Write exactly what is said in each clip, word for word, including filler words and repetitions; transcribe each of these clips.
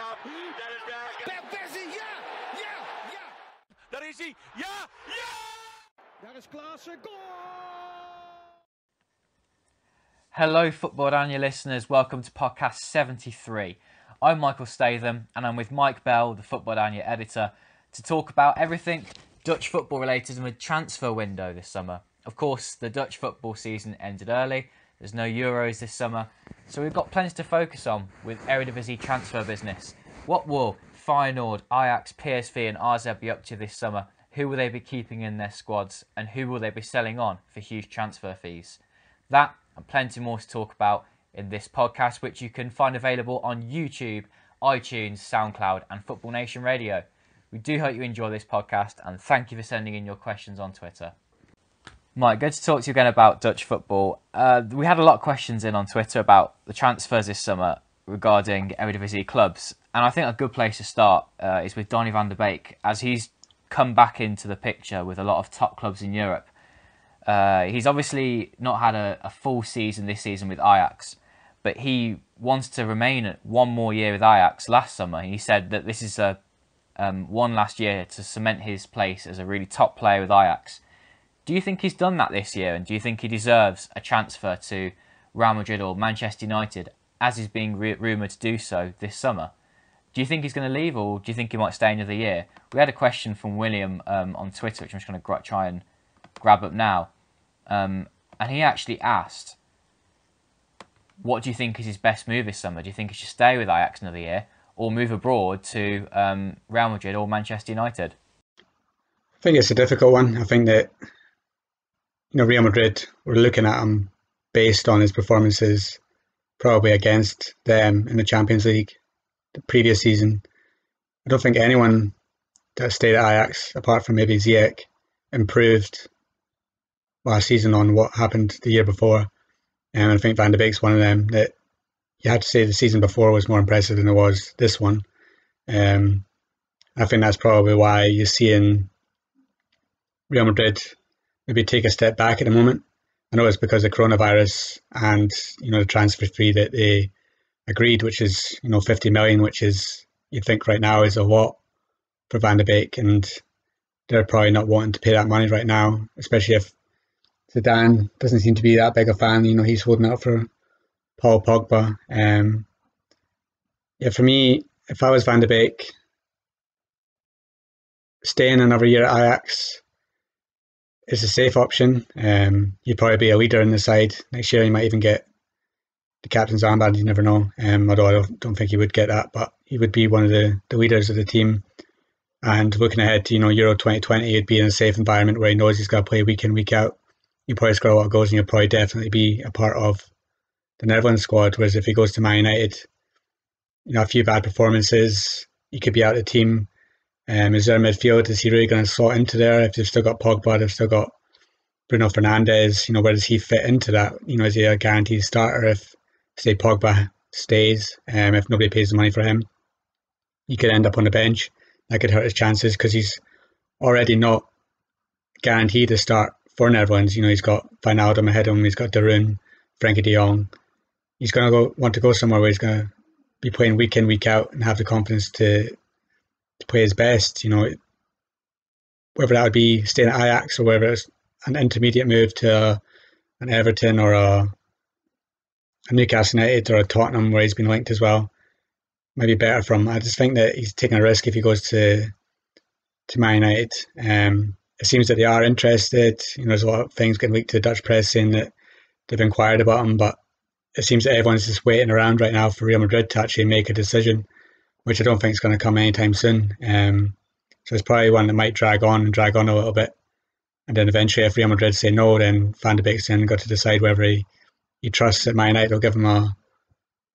up. Dat is Bergen. Per Persie, ja! Ja! Ja! Daar is hij. Ja! Ja! Daar is Klaassen. Goal! Hello, Football Manager listeners. Welcome to podcast seventy-three. I'm Michael Statham, and I'm with Mike Bell, the Football Manager editor, to talk about everything Dutch football related and with transfer window this summer. Of course, the Dutch football season ended early. There's no Euros this summer, so we've got plenty to focus on with Eredivisie transfer business. What will Feyenoord, Ajax, P S V and A Z be up to this summer? Who will they be keeping in their squads? And who will they be selling on for huge transfer fees? That and plenty more to talk about in this podcast, which you can find available on YouTube, iTunes, SoundCloud and Football Nation Radio. We do hope you enjoy this podcast and thank you for sending in your questions on Twitter. Mike, good to talk to you again about Dutch football. Uh, we had a lot of questions in on Twitter about the transfers this summer regarding Eredivisie clubs. And I think a good place to start uh, is with Donny van de Beek, as he's come back into the picture with a lot of top clubs in Europe. Uh, he's obviously not had a, a full season this season with Ajax, but he wants to remain one more year with Ajax last summer. He said that this is a um, one last year to cement his place as a really top player with Ajax. Do you think he's done that this year, and do you think he deserves a transfer to Real Madrid or Manchester United, as he's being re- rumoured to do so this summer? Do you think he's going to leave, or do you think he might stay another year? We had a question from William um, on Twitter, which I'm just going to gra- try and grab up now. Um, and he actually asked, what do you think is his best move this summer? Do you think he should stay with Ajax another year, or move abroad to um, Real Madrid or Manchester United? I think it's a difficult one. I think that... You know, Real Madrid, we're looking at him based on his performances probably against them in the Champions League the previous season. I don't think anyone that stayed at Ajax, apart from maybe Ziyech, improved last season on what happened the year before. And I think Van de Beek's one of them that you had to say the season before was more impressive than it was this one. Um, I think that's probably why you're seeing Real Madrid maybe take a step back at the moment. I know it's because of coronavirus and, you know, the transfer fee that they agreed, which is, you know, fifty million, which is, you think right now is a lot for Van de Beek, and they're probably not wanting to pay that money right now, especially if Zidane doesn't seem to be that big a fan. You know, he's holding out for Paul Pogba. Um, yeah, for me, if I was Van de Beek, staying another year at Ajax, it's a safe option. Um, you'd probably be a leader in the side next year. You might even get the captain's armband. You never know. Um, although I don't, don't think he would get that, but he would be one of the, the leaders of the team. And looking ahead to, you know, Euro twenty twenty, he'd be in a safe environment where he knows he's got to play week in, week out. He'd probably score a lot of goals, and he'll probably definitely be a part of the Netherlands squad. Whereas if he goes to Man United, you know, a few bad performances, he could be out of the team. Um, is there a midfield? Is he really going to slot into there? If they've still got Pogba, they've still got Bruno Fernandes, you know, where does he fit into that? You know, is he a guaranteed starter if, say, Pogba stays? Um, if nobody pays the money for him, he could end up on the bench. That could hurt his chances because he's already not guaranteed a start for Netherlands. You know, he's got Wijnaldum ahead of him, he's got Darun, Frenkie de Jong. He's going to go want to go somewhere where he's going to be playing week in, week out and have the confidence to to play his best, you know, whether that would be staying at Ajax or whether it's an intermediate move to uh, an Everton or a, a Newcastle United or a Tottenham where he's been linked as well, might be better for him. I just think that he's taking a risk if he goes to to Man United. Um, it seems that they are interested. You know, there's a lot of things getting leaked to the Dutch press saying that they've inquired about him, but it seems that everyone's just waiting around right now for Real Madrid to actually make a decision, which I don't think is going to come anytime soon. Um, so it's probably one that might drag on and drag on a little bit. And then eventually, if Real Madrid say no, then Van de Beek's then got to decide whether he, he trusts that Man United will give him a,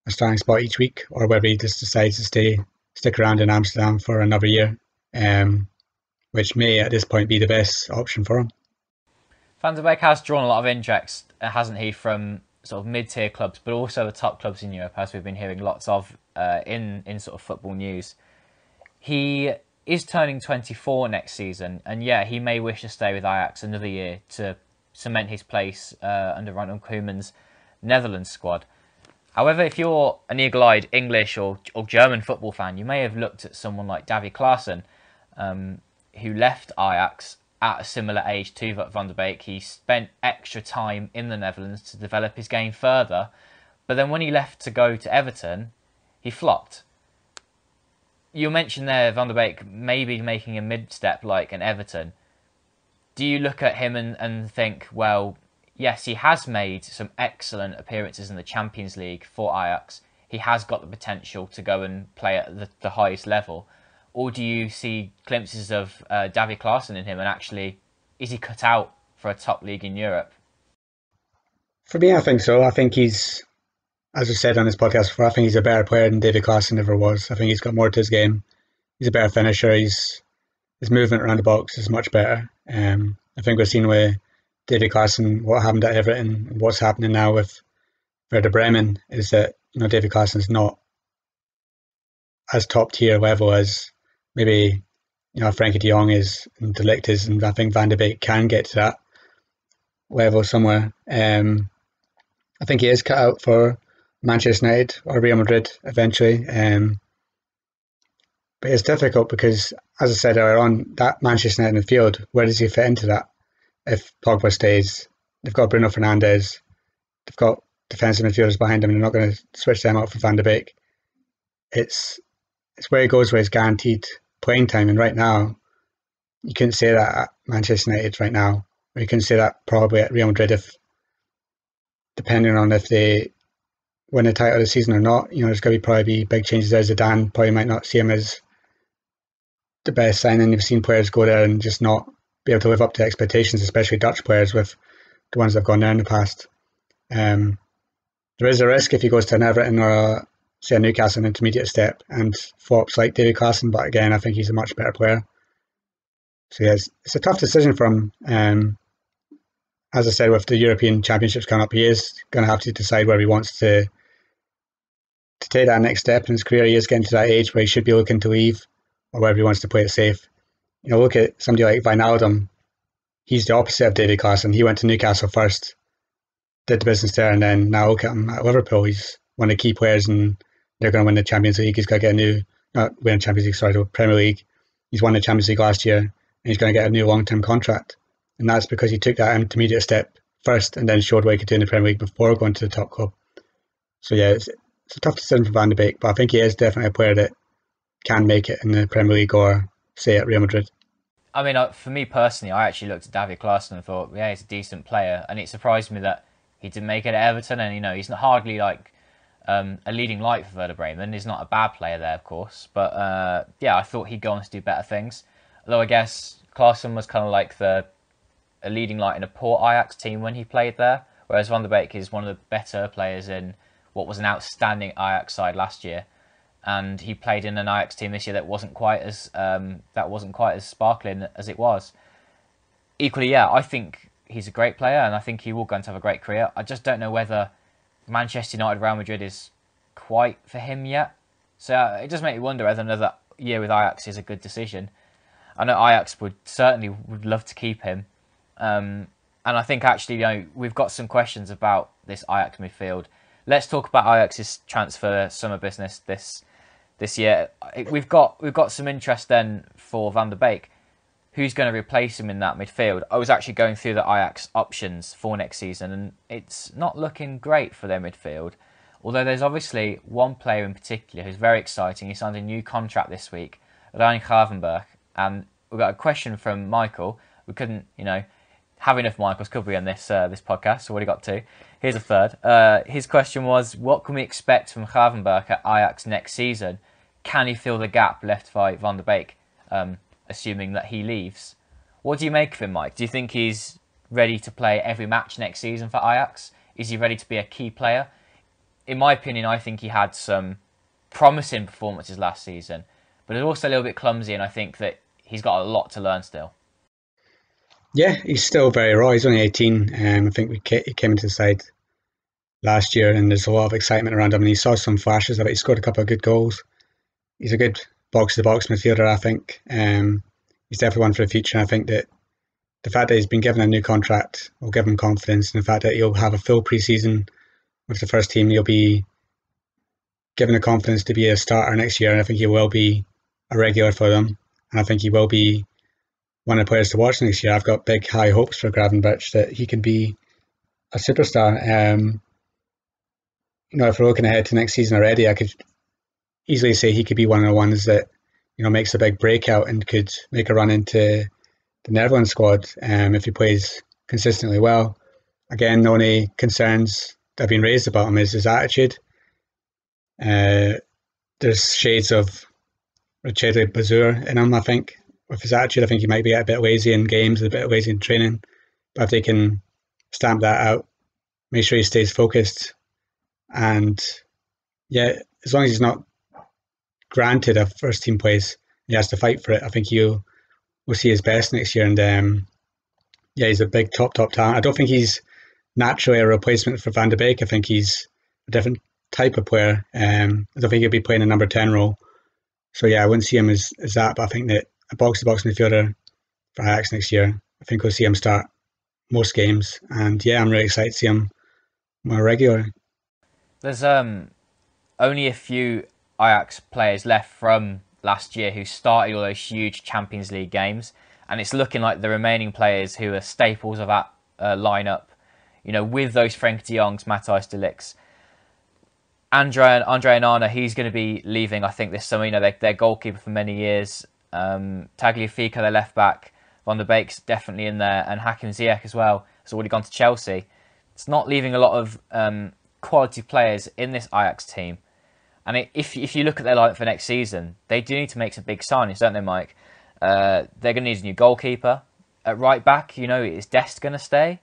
a starting spot each week, or whether he just decides to stay, stick around in Amsterdam for another year, um, which may at this point be the best option for him. Van de Beek has drawn a lot of interest, hasn't he, from sort of mid-tier clubs, but also the top clubs in Europe, as we've been hearing lots of uh, in, in sort of football news. He is turning twenty-four next season, and yeah, he may wish to stay with Ajax another year to cement his place uh, under Ronald Koeman's Netherlands squad. However, if you're an eagle-eyed English or, or German football fan, you may have looked at someone like Davy Klaassen, um, who left Ajax at a similar age to Van de Beek. He spent extra time in the Netherlands to develop his game further, but then when he left to go to Everton, he flopped. You mentioned there Van de Beek maybe making a mid-step like an Everton. Do you look at him and, and think, well, yes, he has made some excellent appearances in the Champions League for Ajax. He has got the potential to go and play at the, the highest level. Or do you see glimpses of uh, Davy Klaassen in him, and actually, is he cut out for a top league in Europe? For me, I think so. I think he's, as I said on this podcast before, I think he's a better player than Davy Klaassen ever was. I think he's got more to his game. He's a better finisher. He's, his movement around the box is much better. Um, I think we've seen with Davy Klaassen what happened at Everton, and what's happening now with Werder Bremen is that, you know, Davy Klaassen's not as top tier level as maybe, you know, Frenkie de Jong is and De Ligt is, and I think Van de Beek can get to that level somewhere. Um, I think he is cut out for Manchester United or Real Madrid eventually. Um, but it's difficult because, as I said earlier on, that Manchester United midfield, where does he fit into that? If Pogba stays, they've got Bruno Fernandes, they've got defensive midfielders behind him, and they're not going to switch them up for Van de Beek. It's, it's where he goes where he's guaranteed playing time, and right now you couldn't say that at Manchester United right now, or you couldn't say that probably at Real Madrid, if depending on if they win the title this season or not. You know, there's going to be probably be big changes there. Zidane probably might not see him as the best signing. You've seen players go there and just not be able to live up to expectations, especially Dutch players, with the ones that have gone there in the past. Um, there is a risk if he goes to an Everton or a, say, a Newcastle, an intermediate step, and flops like Davy Klaassen, but again, I think he's a much better player. So yeah, it's, it's a tough decision for him. Um, as I said, with the European Championships coming up, he is going to have to decide where he wants to to take that next step in his career. He is getting to that age where he should be looking to leave, or wherever he wants to play it safe. You know, look at somebody like Wijnaldum. He's the opposite of Davy Klaassen. He went to Newcastle first, did the business there, and then now look at him at Liverpool. He's one of the key players, and they're going to win the Champions League. He's going to get a new, not win Champions League, sorry, the Premier League. He's won the Champions League last year, and he's going to get a new long-term contract. And that's because he took that intermediate step first and then showed what he could do in the Premier League before going to the top club. So yeah, it's, it's a tough decision for Van de Beek, but I think he is definitely a player that can make it in the Premier League or, say, at Real Madrid. I mean, for me personally, I actually looked at Davy Klaassen and thought, yeah, he's a decent player. And it surprised me that he didn't make it at Everton, and, you know, he's hardly like Um, a leading light for Werder Bremen. He's not a bad player there, of course, but uh, yeah, I thought he'd go on to do better things. Although I guess Klaassen was kind of like the a leading light in a poor Ajax team when he played there, whereas Van de Beek is one of the better players in what was an outstanding Ajax side last year, and he played in an Ajax team this year that wasn't quite as um, that wasn't quite as sparkling as it was. Equally, yeah, I think he's a great player, and I think he will go on to have a great career. I just don't know whether Manchester United, Real Madrid is quite for him yet. So uh, it does make me wonder whether another year with Ajax is a good decision. I know Ajax would certainly would love to keep him. Um, and I think actually, you know, we've got some questions about this Ajax midfield. Let's talk about Ajax's transfer summer business this this year. We've got we've got some interest then for Van de Beek. Who's going to replace him in that midfield? I was actually going through the Ajax options for next season, and it's not looking great for their midfield. Although there's obviously one player in particular who's very exciting. He signed a new contract this week, Ryan Gravenberch. And we got a question from Michael. We couldn't, you know, have enough Michaels, could we, on this uh, this podcast? So what he got to? Here's a third. Uh, his question was, what can we expect from Gravenberch at Ajax next season? Can he fill the gap left by Van de Beek? Um, assuming that he leaves. What do you make of him, Mike? Do you think he's ready to play every match next season for Ajax? Is he ready to be a key player? In my opinion, I think he had some promising performances last season, but it's also a little bit clumsy, and I think that he's got a lot to learn still. Yeah, he's still very raw. He's only eighteen. Um, I think we ca- he came into the side last year, and there's a lot of excitement around him, and he saw some flashes of it. He scored a couple of good goals. He's a good box-to-box midfielder, I think. Um, he's definitely one for the future. I think that the fact that he's been given a new contract will give him confidence, and the fact that he'll have a full pre-season with the first team, he'll be given the confidence to be a starter next year, and I think he will be a regular for them, and I think he will be one of the players to watch next year. I've got big high hopes for Gravenberch that he can be a superstar. Um, you know, if we're looking ahead to next season already, I could easily say he could be one of the ones that, you know, makes a big breakout and could make a run into the Netherlands squad um, if he plays consistently well. Again, the only concerns that have been raised about him is his attitude. Uh, there's shades of Richard Bazur in him, I think. With his attitude, I think he might be a bit lazy in games, a bit lazy in training. But if they can stamp that out, make sure he stays focused, and yeah, as long as he's not granted a first team place, he has to fight for it. I think he'll will see his best next year, and um, yeah, he's a big top top talent. I don't think he's naturally a replacement for Van de Beek. I think he's a different type of player. Um, I don't think he'll be playing a number ten role. So yeah, I wouldn't see him as, as that. But I think that a box to box midfielder for Ajax next year, I think we'll see him start most games. And yeah, I'm really excited to see him more regular. There's um only a few Ajax players left from last year who started all those huge Champions League games, and it's looking like the remaining players who are staples of that uh, lineup, you know, with those Frenkie de Jongs, Matthijs de Ligt, Andre Andre Onana, he's going to be leaving, I think, this summer. You know, they're, they're goalkeeper for many years. Um, Tagliafico, their left back, Van der Beek's definitely in there, and Hakim Ziyech as well has already gone to Chelsea. It's not leaving a lot of um, quality players in this Ajax team. And if if you look at their lineup for next season, they do need to make some big signings, don't they, Mike? Uh, they're going to need a new goalkeeper. At right back, you know, is Dest going to stay?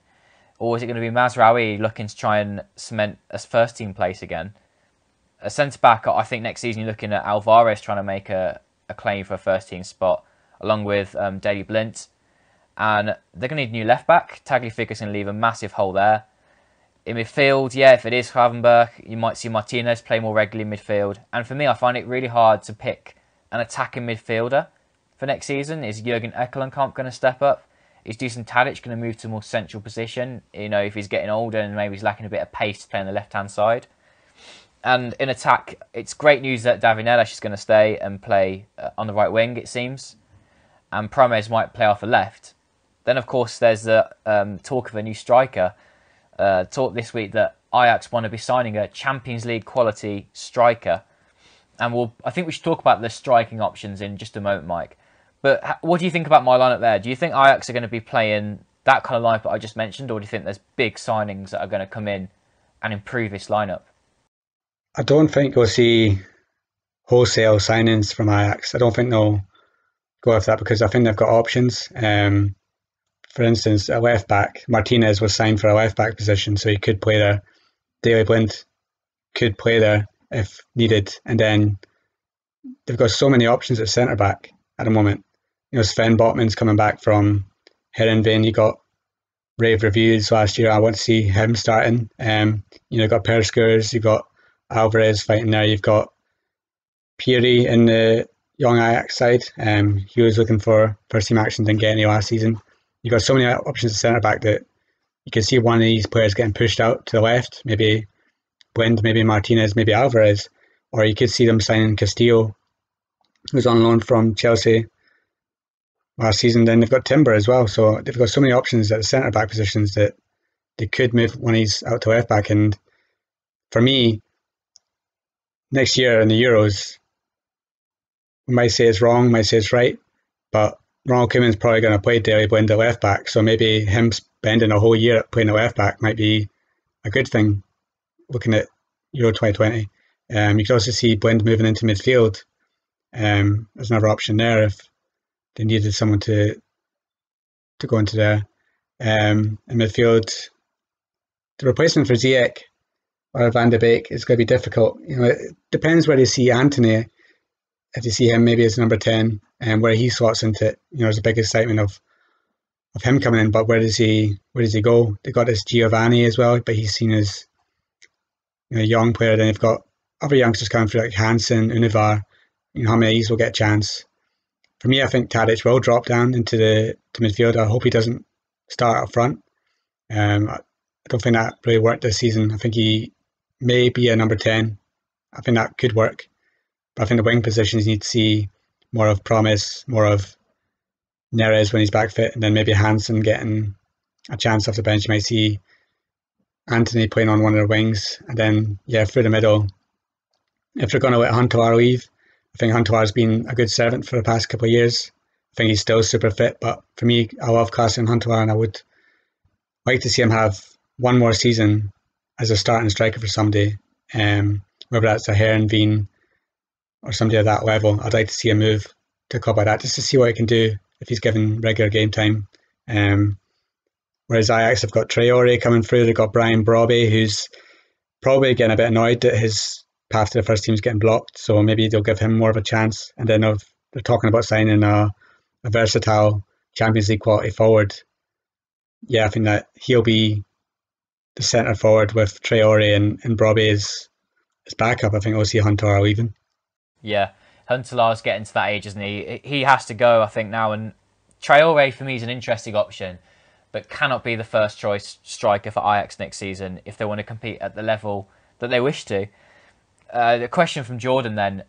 Or is it going to be Mazraoui looking to try and cement a first-team place again? A centre-back, I think next season you're looking at Alvarez trying to make a, a claim for a first-team spot, along with um, Daley Blind. And they're going to need a new left-back. Tagliafico's going to leave a massive hole there. In midfield, yeah, if it is Gravenberch, you might see Martinez play more regularly in midfield. And for me, I find it really hard to pick an attacking midfielder for next season. Is Jurgen Ekkelenkamp going to step up? Is Dusan Tadic going to move to a more central position? You know, if he's getting older and maybe he's lacking a bit of pace to play on the left-hand side. And in attack, it's great news that Davy Klaassen is going to stay and play on the right wing, it seems. And Promes might play off the left. Then, of course, there's the um, talk of a new striker. Uh, talk this week that Ajax want to be signing a Champions League quality striker, and we'll I think we should talk about the striking options in just a moment, Mike. But ha- what do you think about my lineup there? Do you think Ajax are going to be playing that kind of lineup that I just mentioned, or do you think there's big signings that are going to come in and improve this lineup? I don't think we'll see wholesale signings from Ajax. I don't think they'll go after that because I think they've got options. Um, For instance, a left back, Martinez was signed for a left back position, so he could play there. Daley Blind could play there if needed, and then they've got so many options at centre back at the moment. You know, Sven Botman's coming back from Herenveen. He got rave reviews last year. I want to see him starting. Um, you know, you've got Perskers, you've got Alvarez fighting there. You've got Pieri in the young Ajax side. Um, he was looking for first team action, didn't get any last season. You've got so many options at centre-back that you can see one of these players getting pushed out to the left, maybe Blind, maybe Martinez, maybe Alvarez, or you could see them signing Castillo, who's on loan from Chelsea last season. Then they've got Timber as well, so they've got so many options at the centre-back positions that they could move one of these out to left-back. And for me, next year in the Euros, we might say it's wrong, might say it's right, but Ronald Koeman's probably going to play Daley Blind at left back, so maybe him spending a whole year at playing a left back might be a good thing. Looking at Euro twenty twenty, um, you could also see Blind moving into midfield. Um, there's another option there if they needed someone to to go into there. Um, in midfield, the replacement for Ziyech or Van de Beek is going to be difficult. You know, it depends where they see Antony. If you see him maybe as number ten and um, where he slots into it, you know, there's a big excitement of of him coming in, but where does he where does he go? They got this Giovanni as well, but he's seen as, you know, a young player. Then they've got other youngsters coming through like Hansen, Univar, you know, how many of these will get a chance. For me, I think Tadic will drop down into the to midfield. I hope he doesn't start up front. Um I, I don't think that really worked this season. I think he may be a number ten I think that could work. But I think the wing positions need to see more of Promes, more of Neres when he's back fit, and then maybe Hansen getting a chance off the bench. You might see Antony playing on one of the wings, and then, yeah, through the middle. If they're going to let Huntelaar leave, I think Huntelaar's been a good servant for the past couple of years. I think he's still super fit, but for me, I love Klaassen and Huntelaar, and I would like to see him have one more season as a starting striker for somebody, um, whether that's a Herenveen or somebody at that level. I'd like to see him move to a club like that just to see what he can do if he's given regular game time. Um, whereas Ajax have got Traore coming through, they've got Brian Brobby, who's probably getting a bit annoyed that his path to the first team's getting blocked, so maybe they'll give him more of a chance. And then they're talking about signing a, a versatile Champions League quality forward. Yeah, I think that he'll be the centre forward with Traore and, and Brobby as, as backup. I think we'll see Huntelaar leaving. Yeah, Huntelaar's getting to that age, isn't he? He has to go, I think, now. And Traore, for me, is an interesting option, but cannot be the first choice striker for Ajax next season if they want to compete at the level that they wish to. Uh, the question from Jordan then,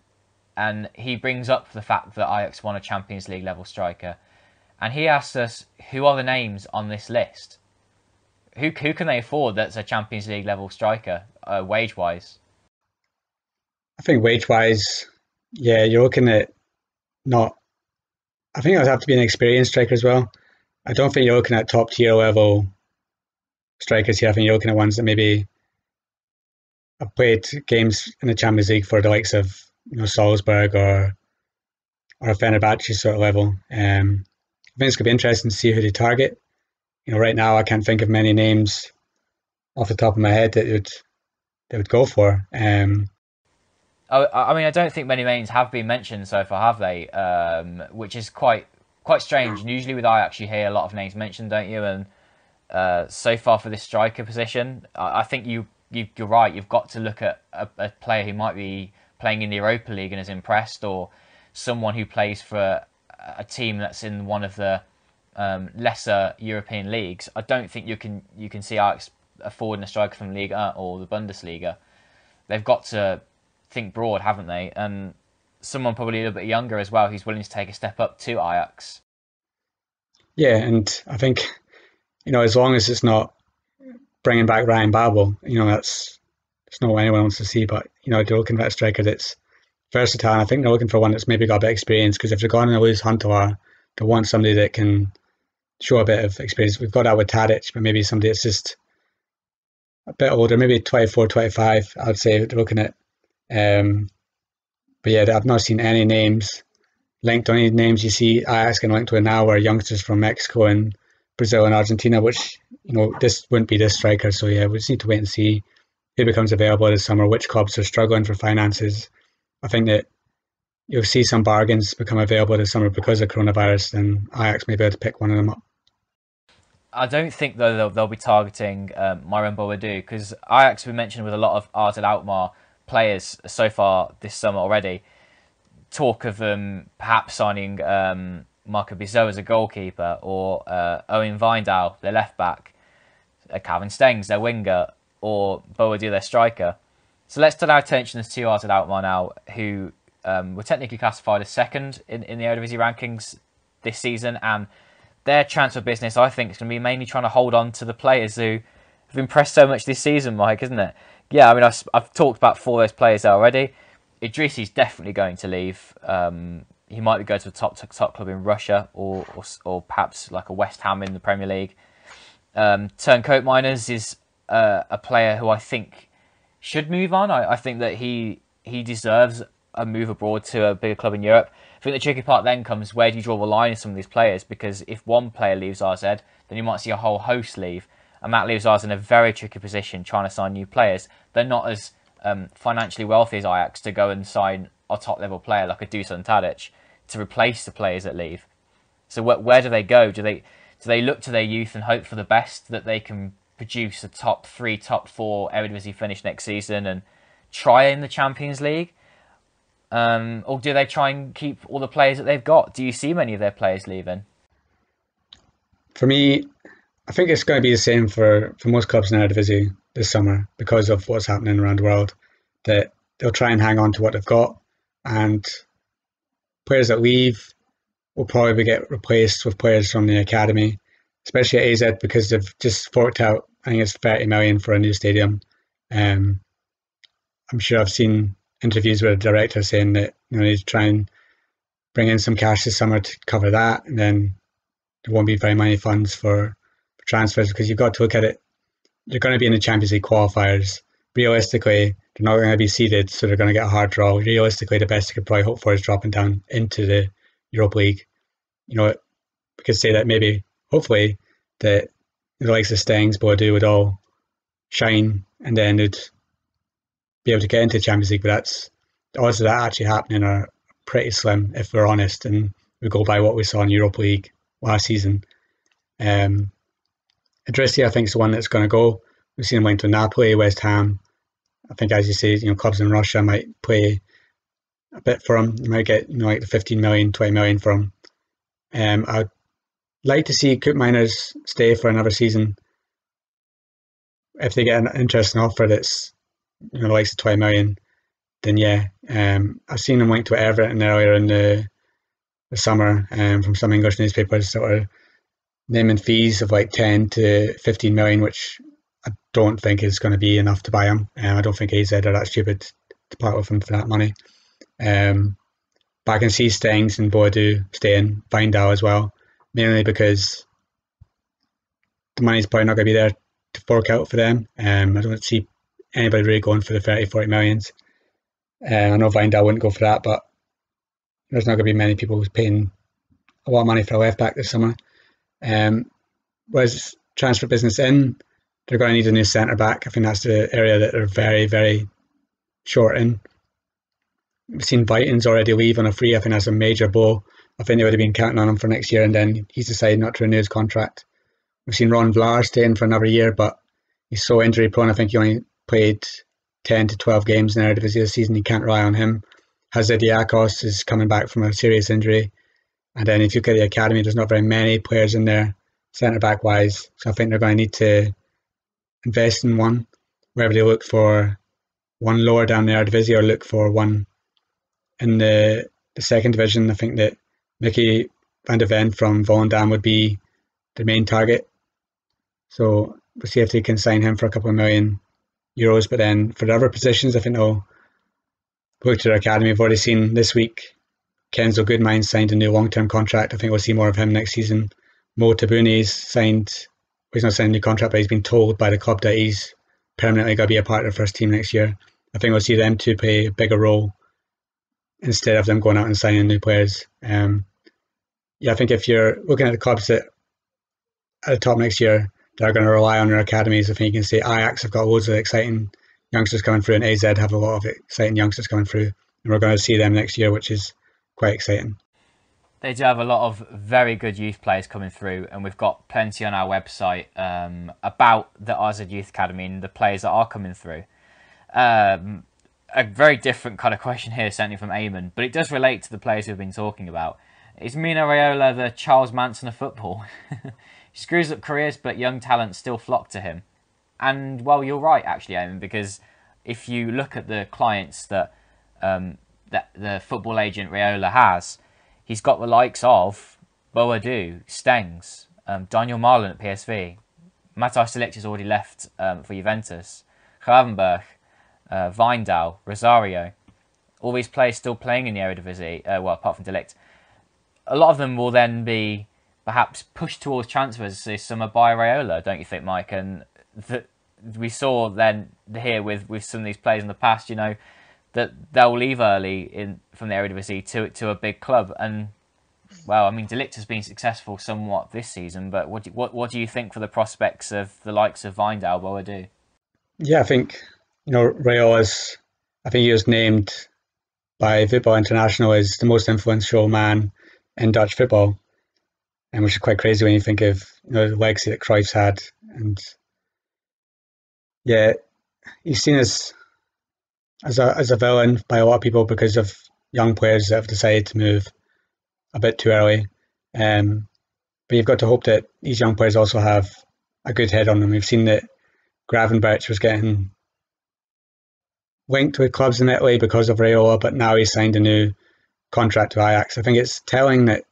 and he brings up the fact that Ajax won a Champions League level striker. And he asks us, who are the names on this list? Who, who can they afford that's a Champions League level striker, uh, wage-wise? I think wage-wise, yeah, you're looking at not... I think it would have to be an experienced striker as well. I don't think you're looking at top-tier level strikers here. I think you're looking at ones that maybe have played games in the Champions League for the likes of, you know, Salzburg or or a Fenerbahce sort of level. Um, I think it's going to be interesting to see who they target. You know, right now I can't think of many names off the top of my head that would they would go for. Um, I, I mean, I don't think many names have been mentioned so far, have they? Um, which is quite quite strange. And usually with Ajax, you hear a lot of names mentioned, don't you? And uh, so far for this striker position, I, I think you, you you're right. You've got to look at a, a player who might be playing in the Europa League and is impressed, or someone who plays for a team that's in one of the Um, lesser European leagues. I don't think you can you can see Ajax affording a striker from Ligue one or the Bundesliga. They've got to think broad, haven't they? And someone probably a little bit younger as well who's willing to take a step up to Ajax. Yeah, and I think, you know, as long as it's not bringing back Ryan Babel, you know, that's it's not what anyone wants to see. But, you know, they're looking for a striker that's versatile. And I think they're looking for one that's maybe got a bit of experience, because if they're going to lose Huntelaar, they want somebody that can show a bit of experience. We've got that with Tadic, but maybe somebody that's just a bit older, maybe twenty-four, twenty-five, I'd say, looking at. Um, but yeah, I've not seen any names linked. Only names you see Ajax getting linked to now are youngsters from Mexico and Brazil and Argentina, which, you know, this wouldn't be this striker. So yeah, we just need to wait and see who becomes available this summer, which clubs are struggling for finances. I think that you'll see some bargains become available this summer because of coronavirus, and Ajax may be able to pick one of them up. I don't think, though, they'll, they'll be targeting um, Myron Boadu, because Ajax, we mentioned with a lot of Ardel Alkmaar players so far this summer already, talk of um, perhaps signing um, Marco Bizot as a goalkeeper, or uh, Owen Wijndal, their left-back, uh, Calvin Stengs, their winger, or Boadu, their striker. So let's turn our attention to Ardel Alkmaar now, who Um, were technically classified as second in, in the Eredivisie rankings this season, and their transfer business, I think, is going to be mainly trying to hold on to the players who have impressed so much this season, Mike, isn't it? Yeah, I mean, I've, I've talked about four of those players already. Idrisi's definitely going to leave. Um, he might go to a top top club in Russia, or, or or perhaps like a West Ham in the Premier League. Um, Turncoat Miners is uh, a player who I think should move on. I, I think that he he deserves a move abroad to a bigger club in Europe. I think the tricky part then comes, where do you draw the line in some of these players? Because if one player leaves R Z, then you might see a whole host leave, and that leaves R Z in a very tricky position trying to sign new players. They're not as um, financially wealthy as Ajax to go and sign a top-level player like a Dusan Tadic to replace the players that leave. So wh where do they go? Do they do they look to their youth and hope for the best, that they can produce a top three, top four Eredivisie finish next season and try in the Champions League? Um, or do they try and keep all the players that they've got? Do you see many of their players leaving? For me, I think it's going to be the same for, for most clubs in Eredivisie this summer, because of what's happening around the world. That they'll try and hang on to what they've got, and players that leave will probably get replaced with players from the academy, especially at A Z, because they've just forked out, I think it's thirty million for a new stadium. Um, I'm sure I've seen interviews with a director saying that, you know, they try and bring in some cash this summer to cover that, and then there won't be very many funds for, for transfers, because you've got to look at it. They're going to be in the Champions League qualifiers. Realistically, they're not going to be seeded, so they're going to get a hard draw. Realistically, the best you could probably hope for is dropping down into the Europa League. You know, we could say that maybe, hopefully, that the likes of Stengs, Boadu would all shine, and then they'd be able to get into the Champions League. But that's, the odds of that actually happening are pretty slim, if we're honest, and we go by what we saw in Europa League last season. Um, Idrissi, I think, is the one that's going to go. We've seen him linked to Napoli, West Ham. I think, as you say, you know, clubs in Russia might play a bit for him. You might get, you know, like the fifteen million, twenty million for him. Um, I'd like to see Koop Miners stay for another season. If they get an interesting offer that's, you know, the likes of twenty million, then yeah. Um, I've seen him linked to Everton earlier in the, the summer, um, from some English newspapers that were naming fees of like ten to fifteen million, which I don't think is going to be enough to buy him. Um, I don't think A Z are that stupid to part with him for that money. Um, but I can see Stengs and Boadu staying, Wijndal as well, mainly because the money's probably not going to be there to fork out for them. Um, I don't see anybody really going for the thirty, forty millions. Uh, I know Wijndal wouldn't go for that, but there's not going to be many people who's paying a lot of money for a left-back this summer. Um, whereas transfer business in, they're going to need a new centre-back. I think that's the area that they're very, very short in. We've seen Vitens already leave on a free. I think that's a major blow. I think they would have been counting on him for next year, and then he's decided not to renew his contract. We've seen Ron Vlaar staying for another year, but he's so injury-prone. I think he only played ten to twelve games in the Eredivisie this season. You can't rely on him. Hazidiakos is coming back from a serious injury. And then if you look at the academy, there's not very many players in there, centre-back-wise. So I think they're going to need to invest in one, wherever they look for one lower down the Eredivisie or look for one in the, the second division. I think that Mickey van de Ven from Volendam would be the main target. So we'll see if they can sign him for a couple of million euros. But then for the other positions, I think they'll look to their academy. We've already seen this week Kenzo Goodmine signed a new long-term contract. I think we'll see more of him next season. Mo Tabune's signed... He's not signed a new contract, but he's been told by the club that he's permanently going to be a part of their first team next year. I think we'll see them two play a bigger role instead of them going out and signing new players. Um, yeah, I think if you're looking at the clubs that are at the top next year, they're going to rely on their academies. I think you can say Ajax have got loads of exciting youngsters coming through, and A Z have a lot of exciting youngsters coming through, and we're going to see them next year, which is quite exciting. They do have a lot of very good youth players coming through, and we've got plenty on our website um, about the A Z Youth Academy and the players that are coming through. Um, a very different kind of question here, certainly from Eamon, but it does relate to the players we've been talking about. Is Mina Raiola the Charles Manson of football? He screws up careers, but young talents still flock to him. And, well, you're right, actually, Eamon, because if you look at the clients that, um, that the football agent Raiola has, he's got the likes of Boadu, Stengs, um, Daniel Marlin at P S V. Matthijs de Ligt has already left um, for Juventus. Gravenberch, uh, Wijndal, Rosario. All these players still playing in the Eredivisie, uh, well, apart from de Ligt. A lot of them will then be perhaps pushed towards transfers this summer by Raiola, don't you think, Mike? And the, we saw then here with, with some of these players in the past, you know, that they'll leave early in from the Eredivisie to to a big club. And, well, I mean, de Ligt has been successful somewhat this season, but what do, what, what do you think for the prospects of the likes of Wijndal, Boadu? Yeah, I think, you know, Rayola's, I think he was named by Football International as the most influential man in Dutch football, and which is quite crazy when you think of, you know, the legacy that Cruyff's had. And, yeah, he's seen as... As a, as a villain by a lot of people because of young players that have decided to move a bit too early. Um, but you've got to hope that these young players also have a good head on them. We've seen that Gravenberch was getting linked with clubs in Italy because of Raiola, but now he's signed a new contract with Ajax. I think it's telling that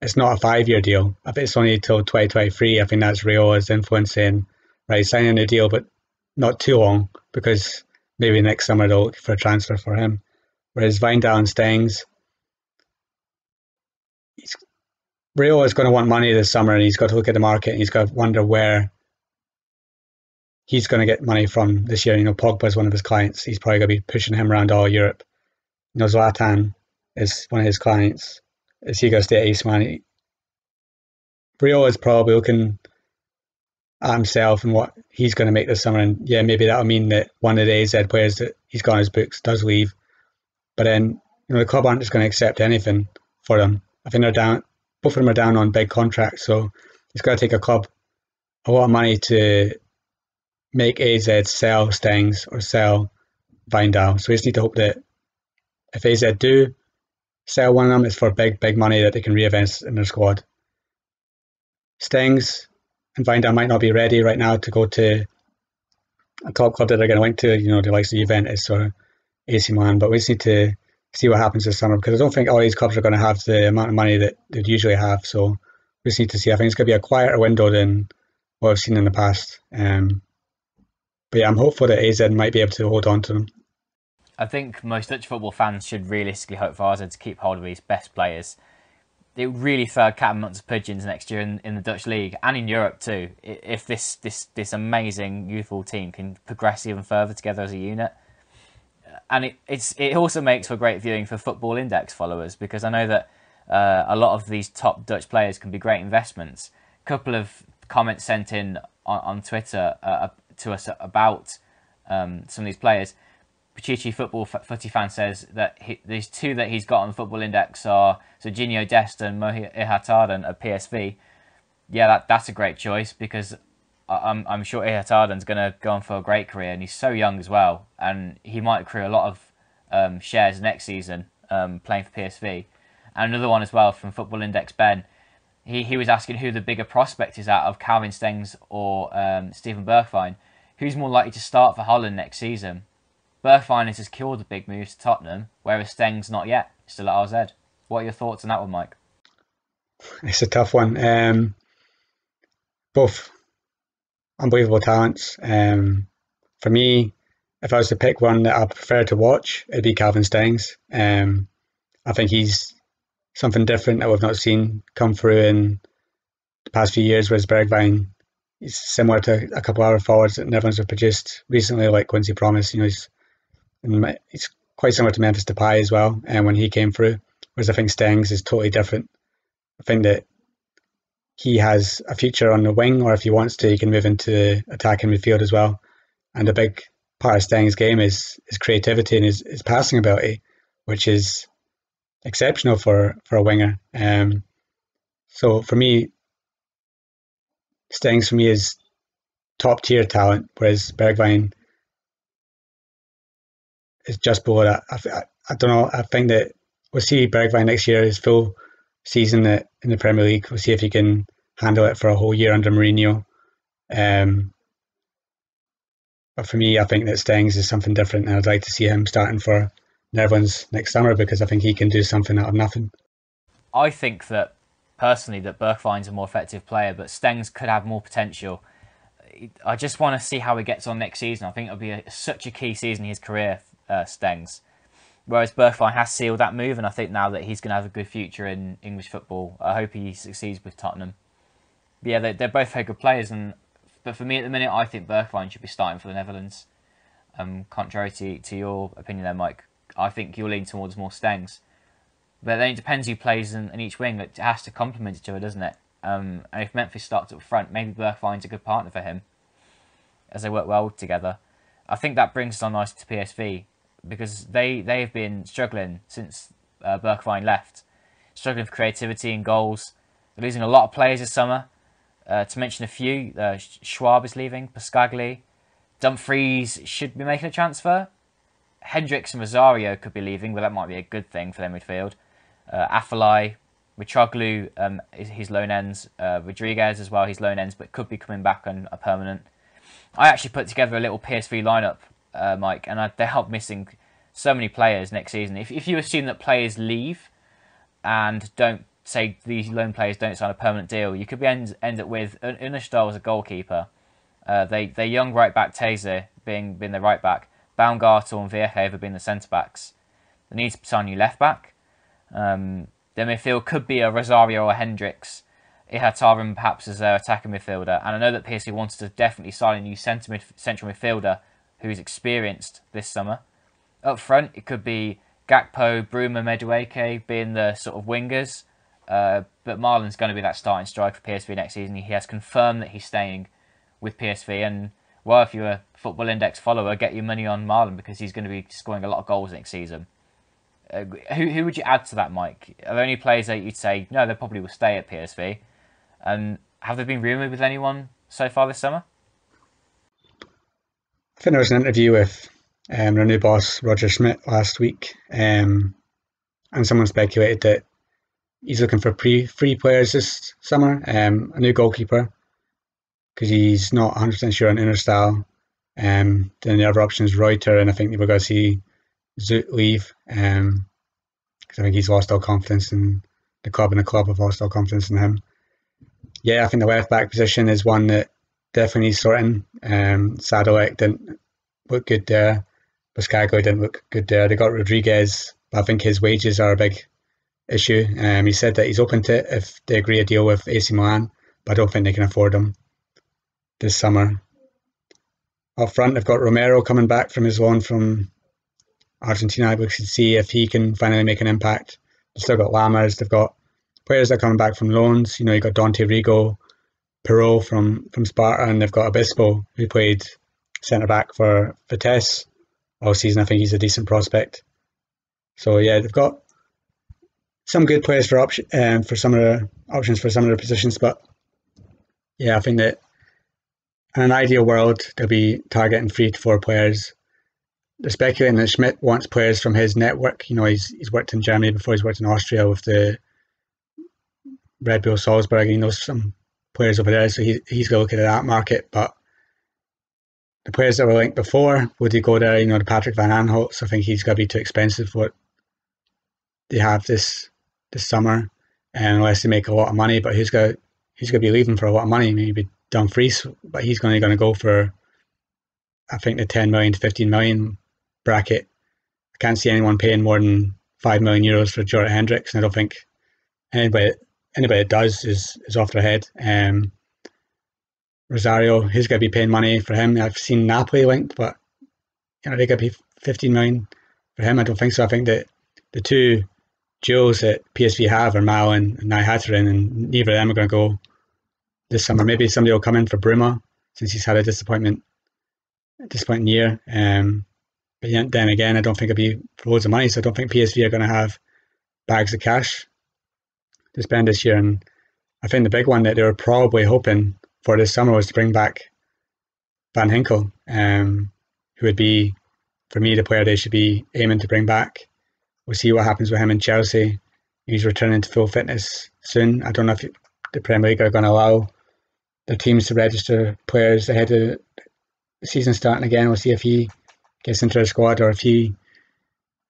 it's not a five-year deal. If it's only till twenty twenty-three, I think that's Raiola's influence saying, right, sign a new deal, but not too long, because maybe next summer they'll look for a transfer for him. Whereas Wijndal and Stengs, Raiola's going to want money this summer, and he's got to look at the market, and he's got to wonder where he's going to get money from this year. You know, Pogba's one of his clients. He's probably going to be pushing him around all Europe. You know, Zlatan is one of his clients. Is he going to stay at East Man? Raiola's probably looking at himself and what he's going to make this summer. And yeah, maybe that'll mean that one of the A Z players that he's got on his books does leave. But then, you know, the club aren't just going to accept anything for him. I think they're down, both of them are down on big contracts. So it's going to take a club a lot of money to make A Z sell Stengs or sell Wijndal. So we just need to hope that if A Z do sell one of them, it's for big, big money that they can reinvest in their squad. Stengs and Wijndal might not be ready right now to go to a top club that they're going to link to, you know, the likes of Juventus or A C Milan, but we just need to see what happens this summer, because I don't think all these clubs are going to have the amount of money that they'd usually have. So we just need to see. I think it's going to be a quieter window than what I've seen in the past. Um, But yeah, I'm hopeful that A Z might be able to hold on to them. I think most Dutch football fans should realistically hope for A Z to keep hold of these best players. It would really throw cat amongst pigeons next year in, in the Dutch league and in Europe too, if this, this, this amazing youthful team can progress even further together as a unit. And it, it's, it also makes for great viewing for Football Index followers, because I know that uh, a lot of these top Dutch players can be great investments. A couple of comments sent in on, on Twitter uh, to us about um, some of these players. Pachichi Football F Footy Fan says that he, these two that he's got on Football Index are Serginho Dest and Mohi Ihatarden at P S V. Yeah, that, that's a great choice, because I, I'm, I'm sure Ihatarden's going to go on for a great career, and he's so young as well, and he might accrue a lot of um, shares next season um, playing for P S V. And another one as well from Football Index, Ben. He, he was asking who the bigger prospect is out of Calvin Stengs or um, Steven Bergwijn. Who's more likely to start for Holland next season? Bergwijn has secured a big move to Tottenham, whereas Stengs not yet, still at R Z. What are your thoughts on that one, Mike? It's a tough one. Um, both unbelievable talents. Um, for me, if I was to pick one that I prefer to watch, it'd be Calvin Stengs. Um, I think he's something different that we've not seen come through in the past few years, whereas Bergwijn, he's similar to a couple of other forwards that Netherlands have produced recently, like Quincy Promes. You know, he's, he's quite similar to Memphis Depay as well, and um, when he came through, whereas I think Stengs is totally different. I think that he has a future on the wing, or if he wants to, he can move into attacking midfield as well. And a big part of Stengs' game is his creativity and his, his passing ability, which is exceptional for, for a winger. Um, so for me, Stengs for me is top tier talent, whereas Bergwijn is just below that. I, I, I don't know. I think that we'll see Bergwijn next year, his full season at, in the Premier League. We'll see if he can handle it for a whole year under Mourinho. Um, but for me, I think that Stengs is something different, and I'd like to see him starting for Netherlands next summer, because I think he can do something out of nothing. I think that personally, that Bergwijn's a more effective player, but Stengs could have more potential. I just want to see how he gets on next season. I think it'll be a, such a key season in his career, uh, Stengs. Whereas Bergwijn has sealed that move, and I think now that he's going to have a good future in English football. I hope he succeeds with Tottenham. But yeah, they're, they're both very good players, and but for me at the minute, I think Bergwijn should be starting for the Netherlands. Um, contrary to, to your opinion there, Mike, I think you'll lean towards more Stengs. But then it depends who plays in, in each wing. It has to complement each other, doesn't it? Um, and if Memphis starts up front, maybe Bergwijn's a good partner for him, as they work well together. I think that brings us on nicely to P S V, because they, they have been struggling since uh, Bergwijn left. Struggling for creativity and goals. They're losing a lot of players this summer. Uh, to mention a few, uh, Schwab is leaving, Pascagli. Dumfries should be making a transfer. Hendricks and Rosario could be leaving, but that might be a good thing for their midfield. Uh, Afellay, Mitroglou, um, his loan ends, uh, Rodriguez as well, his loan ends, but could be coming back on a permanent. I actually put together a little P S V lineup uh, Mike, and I, they are missing so many players next season. If if you assume that players leave and don't say these loan players don't sign a permanent deal, you could be end, end up with Unastal as a goalkeeper. Uh, they their young right back Taser being being the right back, Baumgartel and Vieira have been the centre backs. They need to sign a new left back. Um, their midfield could be a Rosario or Hendricks. Ihataren perhaps as their attacking midfielder, and I know that P S V wanted to definitely sign a new centre midf central midfielder who's experienced this summer. Up front, it could be Gakpo, Bruma, Madueke being the sort of wingers, uh, but Marlon's going to be that starting striker for P S V next season. He has confirmed that he's staying with P S V, and well, if you're a Football Index follower, get your money on Marlon because he's going to be scoring a lot of goals next season. Uh, who who would you add to that, Mike? Are there any players that you'd say no, they probably will stay at P S V? And um, have they been rumoured with anyone so far this summer? I think there was an interview with um, their new boss, Roger Schmidt, last week. Um, and someone speculated that he's looking for pre free players this summer, um, a new goalkeeper, because he's not one hundred percent sure on Unastal. Um, then the other option is Reuter, and I think we're going to see Zoot leave, because um, I think he's lost all confidence in the club, and the club have lost all confidence in him. Yeah, I think the left back position is one that definitely needs sorting. Um, Sadalek didn't look good there. Buscago didn't look good there. They got Rodriguez, but I think his wages are a big issue. Um, he said that he's open to it if they agree a deal with A C Milan, but I don't think they can afford him this summer. Up front, they've got Romero coming back from his loan from Argentina. I would see if he can finally make an impact. They've still got Lammers. They've got players that are coming back from loans. You know, you've got Dante Rigo, Perot from, from Sparta, and they've got Obispo, who played centre-back for Vitesse all season. I think he's a decent prospect. So, yeah, they've got some good players for, op um, for some of their options for some of their positions. But, yeah, I think that in an ideal world, they'll be targeting three to four players. They're speculating that Schmidt wants players from his network. You know, he's, he's worked in Germany before. He's worked in Austria with the Red Bull Salzburg. He knows some players over there, so he, he's going to look at that market. But the players that were linked before, would he go there? You know, the Patrick Van Aanholtz, I think he's going to be too expensive for what they have this this summer, and unless they make a lot of money. But who's going to, who's going to be leaving for a lot of money? Maybe Dumfries, but he's only going to go for, I think, the ten million to fifteen million bracket. I can't see anyone paying more than five million euros for Jorrit Hendricks, and I don't think anybody... Anybody that does is, is off their head. Um, Rosario, he's going to be paying money for him. I've seen Napoli linked, but you know, they're going to pay fifteen million for him. I don't think so. I think that the two duels that P S V have are Malin and Nijhataren, and neither of them are going to go this summer. Maybe somebody will come in for Bruma, since he's had a disappointment, a disappointing year. Um, but then again, I don't think it'll be for loads of money, so I don't think P S V are going to have bags of cash to spend this year. And I think the big one that they were probably hoping for this summer was to bring back Van Hinkel, um, who would be, for me, the player they should be aiming to bring back. We'll see what happens with him in Chelsea. He's returning to full fitness soon. I don't know if the Premier League are going to allow their teams to register players ahead of the season starting again. We'll see if he gets into the squad or if he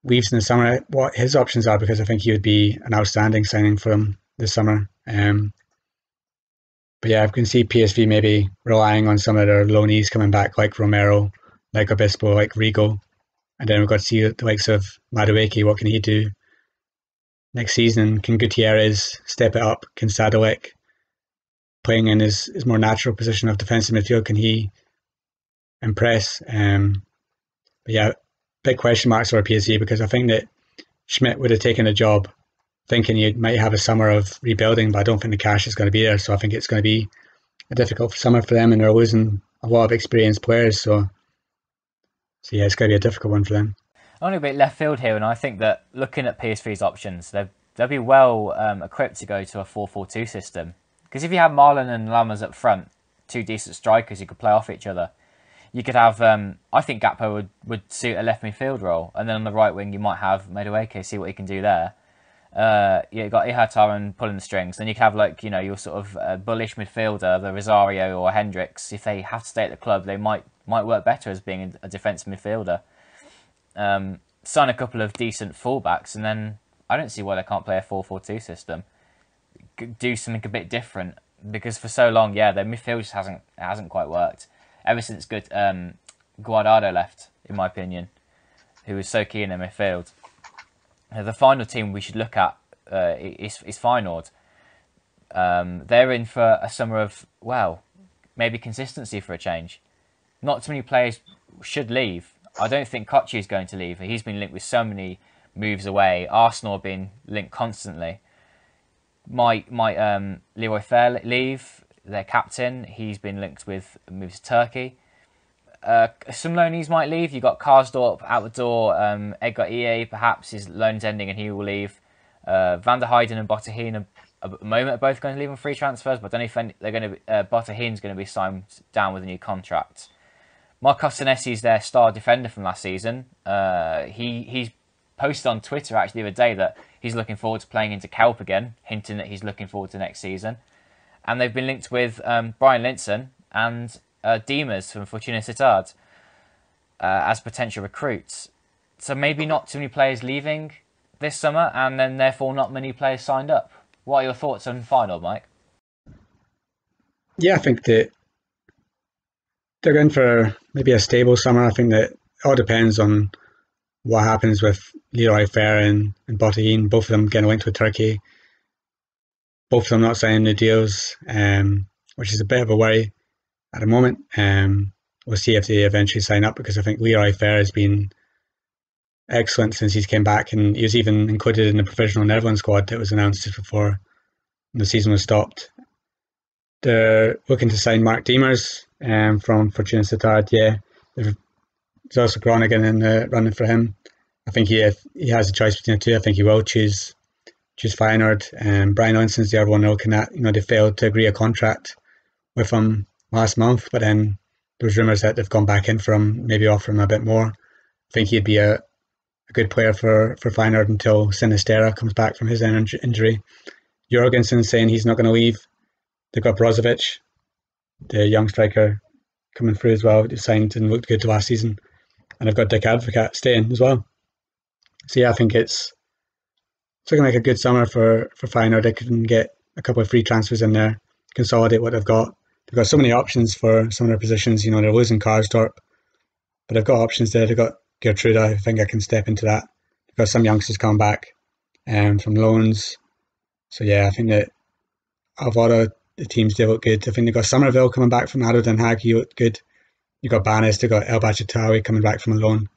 leaves in the summer, what his options are, because I think he would be an outstanding signing for him this summer. Um, but yeah, I can see P S V maybe relying on some of their loanees coming back, like Romero, like Obispo, like Rigo. And then we've got to see the likes of Madueke. What can he do next season? Can Gutierrez step it up? Can Sadalek, playing in his, his more natural position of defensive midfield, can he impress? Um, but yeah, big question marks for P S V, because I think that Schmidt would have taken a job thinking he might have a summer of rebuilding, but I don't think the cash is going to be there. So I think it's going to be a difficult summer for them, and they're losing a lot of experienced players. So, so yeah, it's going to be a difficult one for them. Only a bit left field here, and I think that looking at P S V's options, they'll be well um, equipped to go to a four four two system. Because if you have Marlon and Lammers up front, two decent strikers who could play off each other, you could have, um, I think Gakpo would, would suit a left midfield role. And then on the right wing, you might have Madueke, see what he can do there. Uh, yeah, you've got Ihataren pulling the strings. Then you could have, like, you know, your sort of uh, bullish midfielder, the Rosario or Hendricks. If they have to stay at the club, they might might work better as being a defensive midfielder. Um, sign a couple of decent fullbacks, and then I don't see why they can't play a four four two system. Do something a bit different, because for so long, yeah, their midfield just hasn't hasn't quite worked. Ever since good um, Guardado left, in my opinion, who was so key in their midfield. Now, the final team we should look at uh, is, is Feyenoord. Um, they're in for a summer of, well, maybe consistency for a change. Not too many players should leave. I don't think Kochi is going to leave. He's been linked with so many moves away. Arsenal have been linked constantly. Might might um, Leroy Fair leave, their captain? He's been linked with moves to Turkey. Uh, some loanees might leave. You've got Karsdorp out the door. Um, Edgar Ea, perhaps his loan's ending and he will leave. Uh, Van der Heijden and Botaheen are, at the moment, are both going to leave on free transfers, but I don't know if any, they're going to be, uh, Botaheen's going to be signed down with a new contract. Marcos Senesi is their star defender from last season. Uh, he he's posted on Twitter actually the other day that he's looking forward to playing into Kelp again, hinting that he's looking forward to next season. And they've been linked with um, Brian Linson and uh, Diemers from Fortuna Sittard uh, as potential recruits. So maybe not too many players leaving this summer, and then therefore not many players signed up. What are your thoughts on Feyenoord, Mike? Yeah, I think that they're in for maybe a stable summer. I think that it all depends on what happens with Leroy Fer and, and Botaheen, both of them getting linked with Turkey. Both of them not signing new deals, um, which is a bit of a worry at the moment. Um, we'll see if they eventually sign up, because I think Leroy Fer has been excellent since he's came back, and he was even included in the provisional Netherlands squad that was announced just before the season was stopped. They're looking to sign Mark Diemers um, from Fortuna Sittard. Yeah, there's also Groningen in the running for him. I think he, if he has a choice between the two, I think he will choose choose Feyenoord. Um, Brian Linson's the other one they're looking at. You know, they failed to agree a contract with him last month, but then there was rumours that they've gone back in for him, maybe offer him a bit more. I think he'd be a a good player for, for Feyenoord until Sinisterra comes back from his injury. Jorgensen saying he's not going to leave. They've got Brozovic, the young striker, coming through as well. They signed and looked good last season. And I've got Dick Advocaat staying as well. So yeah, I think it's, it's looking like a good summer for, for Feyenoord. They can get a couple of free transfers in there, consolidate what they've got. They've got so many options for some of their positions. You know, they're losing Karsdorp, but they've got options there. They've got Gertruda, I think I can step into that. They've got some youngsters come back um, from loans. So yeah, I think that a lot of the teams, they look good. I think they've got Somerville coming back from Ado Den Haag, he looked good. You've got Banis, they've got El Bachatawi coming back from a loan.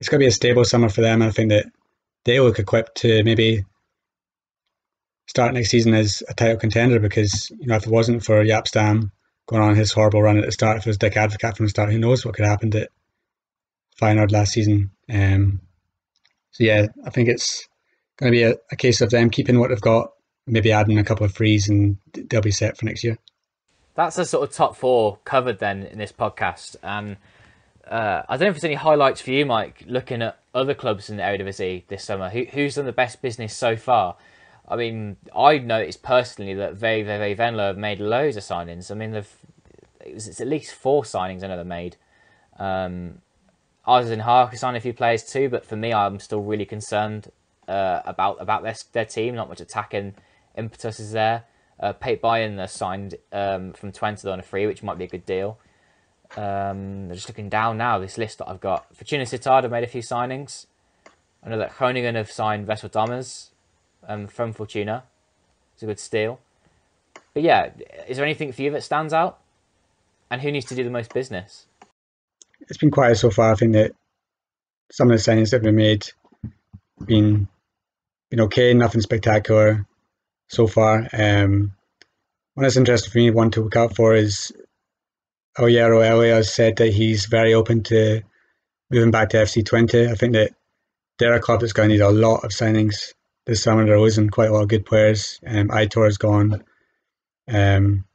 It's going to be a stable summer for them, and I think that they look equipped to maybe start next season as a title contender, because, you know, if it wasn't for Japstam going on his horrible run at the start, if it was Dick Advocaat from the start, who knows what could happen to it. Feyenoord last season. Um, so yeah, I think it's going to be a, a case of them keeping what they've got, maybe adding a couple of frees, and they'll be set for next year. That's the sort of top four covered then in this podcast. And uh, I don't know if there's any highlights for you, Mike, looking at other clubs in the Eredivisie this summer. Who, who's done the best business so far? I mean, I noticed personally that Veve Veve Venlo have made loads of signings. I mean, they've it was, it's at least four signings I know they made. Um, Arden Haag signed a few players too, but for me, I'm still really concerned uh, about about their their team. Not much attacking impetus is there. Uh, Pate Bayern signed um, from Twente on a free, which might be a good deal. Um, just looking down now, this list that I've got. Fortuna Sittard have made a few signings. I know that Groningen have signed Wessel Dammers um, from Fortuna. It's a good steal. But yeah, is there anything for you that stands out? And who needs to do the most business? It's been quiet so far. I think that some of the signings that have been made have been, been okay, nothing spectacular so far. Um, one that's interesting for me, one to look out for is El Hierro Elia has said that he's very open to moving back to F C twenty. I think that they're a club that's going to need a lot of signings this summer. They're losing quite a lot of good players. Um, Aitor is gone. Um,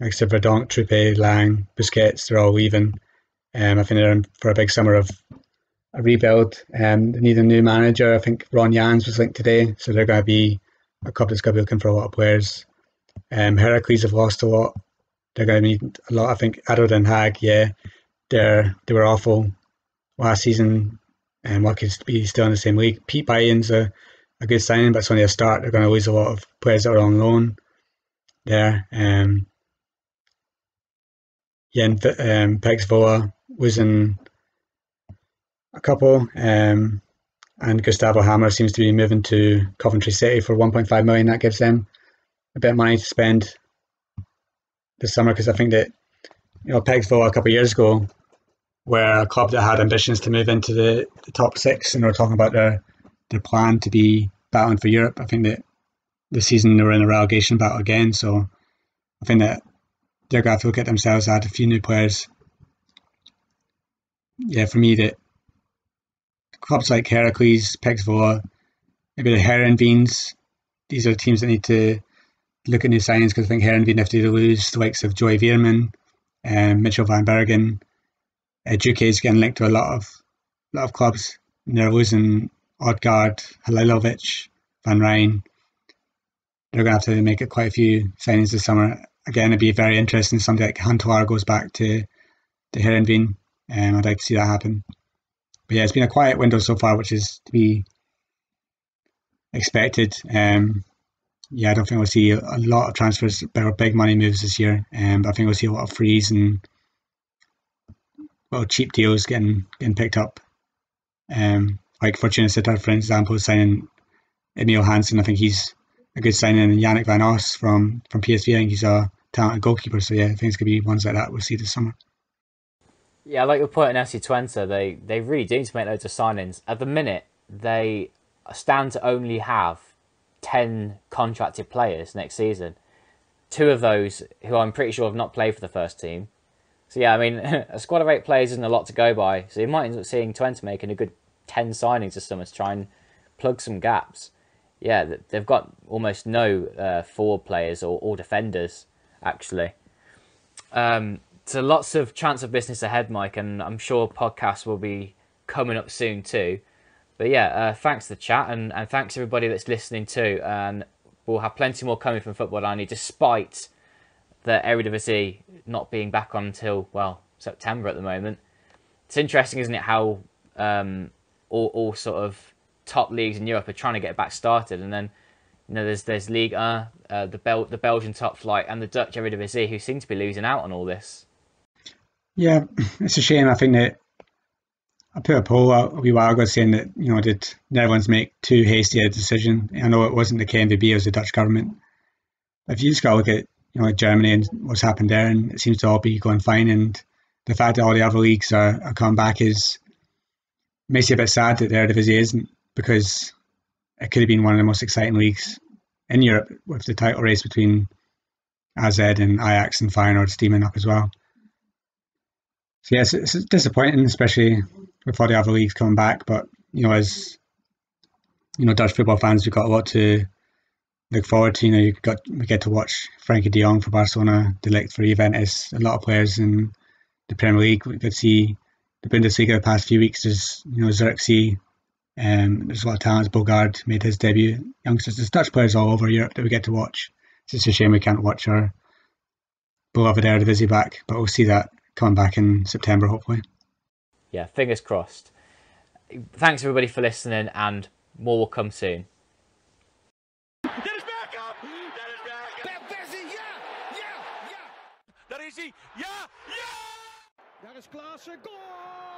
like I said, Verdonk, Trupe, Lang, Busquets, they're all leaving. Um, I think they're in for a big summer of a rebuild. Um, they need a new manager. I think Ron Jans was linked today, so they're going to be a club that's going to be looking for a lot of players. Um, Heracles have lost a lot. They're going to need a lot. I think Ado Den Haag, yeah, They're, they were awful last season, and what could be still in the same league. Pete Byron's a, a good signing, but it's only a start. They're going to lose a lot of players that are on loan there. Um, yeah, and um, Pex Vola losing a couple, um, and Gustavo Hammer seems to be moving to Coventry City for one point five million. That gives them a bit of money to spend this summer, because I think that, you know, Pex Vola a couple of years ago were a club that had ambitions to move into the, the top six, and they were talking about their, their plan to be battling for Europe. I think that this season they were in a relegation battle again, so I think that they're going to have to look at themselves. They had a few new players. Yeah, for me, that clubs like Heracles, Pex Vola, maybe the Herenveens, these are teams that need to look at new signings, because I think Herenveen, if they lose the likes of Joey Veerman, um, Mitchell van Bergen, Uh, Duque is getting linked to a lot of lot of clubs, and they're losing Odgaard, Halilovic, Van Rijn. They're going to have to make it quite a few signings this summer. Again, it'd be very interesting if somebody like Huntelaar goes back to, to Herenveen. Um, I'd like to see that happen. But yeah, it's been a quiet window so far, which is to be expected. Um, yeah, I don't think we'll see a lot of transfers or big money moves this year. Um, but I think we'll see a lot of frees and well, cheap deals getting getting picked up. Um, like Fortuna Sittard, for example, signing Emil Hansen. I think he's a good signing. And Yannick Van Os from, from P S V, I think he's a talented goalkeeper. So yeah, things could be ones like that we'll see this summer. Yeah, like the point in S C Twente, they, they really do need to make loads of signings. At the minute, they stand to only have ten contracted players next season. Two of those who I'm pretty sure have not played for the first team. So yeah, I mean, a squad of eight players isn't a lot to go by, so you might end up seeing Twente making a good ten signings this summer to try and plug some gaps. Yeah, they've got almost no uh, forward players or, or defenders, actually. Um, so lots of chance of business ahead, Mike, and I'm sure podcasts will be coming up soon too. But yeah, uh, thanks for the chat, and, and thanks everybody that's listening too. And we'll have plenty more coming from Football Only, despite the Eredivisie not being back on until, well, September at the moment. It's interesting, isn't it, how um, all, all sort of top leagues in Europe are trying to get back started, and then, you know, there's there's Ligue one, uh, the Bel the Belgian top flight, and the Dutch Eredivisie, who seem to be losing out on all this. Yeah, it's a shame. I think that I put a poll out a wee while ago saying that, you know, did Netherlands make too hasty a decision? I know it wasn't the K N V B, it was the Dutch government. If you just got to look at, you know, Germany and what's happened there, and it seems to all be going fine. And the fact that all the other leagues are, are coming back is makes you a bit sad that the Eredivisie isn't, because it could have been one of the most exciting leagues in Europe, with the title race between A Z and Ajax and Feyenoord steaming up as well. So yes, it's disappointing, especially with all the other leagues coming back. But you know, as you know, Dutch football fans, we've got a lot to look forward to. You know, you got we get to watch Frenkie de Jong for Barcelona, De Ligt for Juventus, a lot of players in the Premier League. We could see the Bundesliga the past few weeks. There's, you know, Zirkzee, um, there's a lot of talents. Bogard made his debut. Youngsters, there's Dutch players all over Europe that we get to watch. It's just a shame we can't watch our beloved Eredivisie back, but we'll see that coming back in September, hopefully. Yeah, fingers crossed. Thanks everybody for listening, and more will come soon. Klaassen, goal!